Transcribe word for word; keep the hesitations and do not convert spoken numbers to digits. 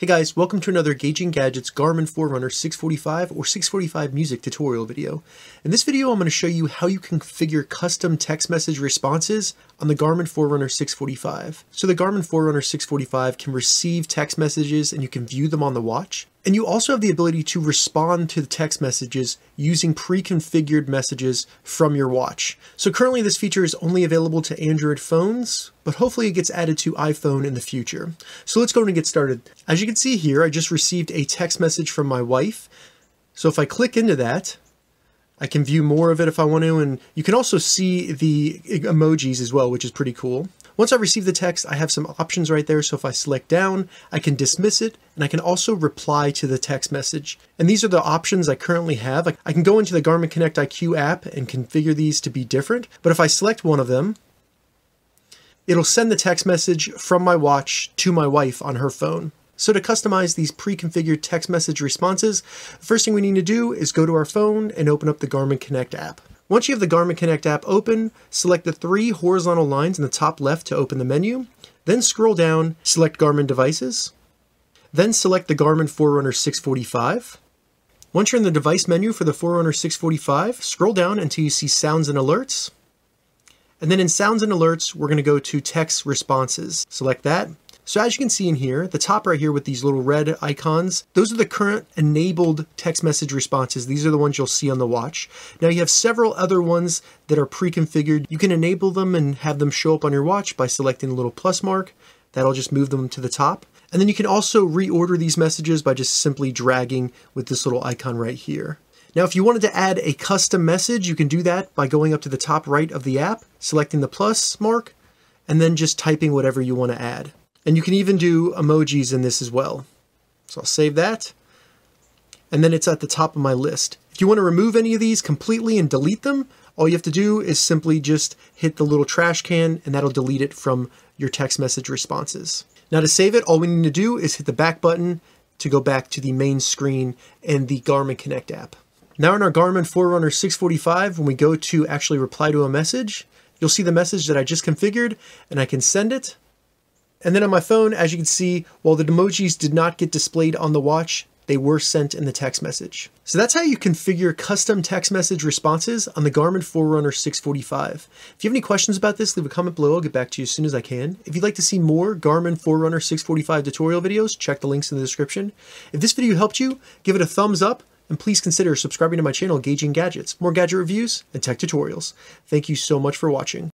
Hey guys, welcome to another Gauging Gadgets Garmin Forerunner six forty-five or six forty-five Music tutorial video. In this video, I'm going to show you how you can configure custom text message responses on the Garmin Forerunner six forty-five. So the Garmin Forerunner six forty-five can receive text messages and you can view them on the watch. And you also have the ability to respond to the text messages using pre-configured messages from your watch. So currently this feature is only available to Android phones, but hopefully it gets added to iPhone in the future. So let's go and get started. As you can see here, I just received a text message from my wife. So if I click into that, I can view more of it if I want to, and you can also see the emojis as well, which is pretty cool. Once I receive the text, I have some options right there. So if I select down, I can dismiss it, and I can also reply to the text message. And these are the options I currently have. I can go into the Garmin Connect I Q app and configure these to be different. But if I select one of them, it'll send the text message from my watch to my wife on her phone. So to customize these pre-configured text message responses, the first thing we need to do is go to our phone and open up the Garmin Connect app. Once you have the Garmin Connect app open, select the three horizontal lines in the top left to open the menu, then scroll down, select Garmin Devices, then select the Garmin Forerunner six forty-five. Once you're in the device menu for the Forerunner six forty-five, scroll down until you see Sounds and Alerts. And then in Sounds and Alerts, we're going to go to Text Responses. Select that. So as you can see in here, the top right here with these little red icons, those are the current enabled text message responses. These are the ones you'll see on the watch. Now you have several other ones that are pre-configured. You can enable them and have them show up on your watch by selecting the little plus mark. That'll just move them to the top. And then you can also reorder these messages by just simply dragging with this little icon right here. Now, if you wanted to add a custom message, you can do that by going up to the top right of the app, selecting the plus mark, and then just typing whatever you want to add. And you can even do emojis in this as well. So I'll save that. And then it's at the top of my list. If you want to remove any of these completely and delete them, all you have to do is simply just hit the little trash can and that'll delete it from your text message responses. Now to save it, all we need to do is hit the back button to go back to the main screen and the Garmin Connect app. Now in our Garmin Forerunner six forty-five, when we go to actually reply to a message, you'll see the message that I just configured and I can send it. And then on my phone, as you can see, while the emojis did not get displayed on the watch, they were sent in the text message. So that's how you configure custom text message responses on the Garmin Forerunner six forty-five. If you have any questions about this, leave a comment below. I'll get back to you as soon as I can. If you'd like to see more Garmin Forerunner six forty-five tutorial videos, check the links in the description. If this video helped you, give it a thumbs up, and please consider subscribing to my channel, Gauging Gadgets, more gadget reviews and tech tutorials. Thank you so much for watching.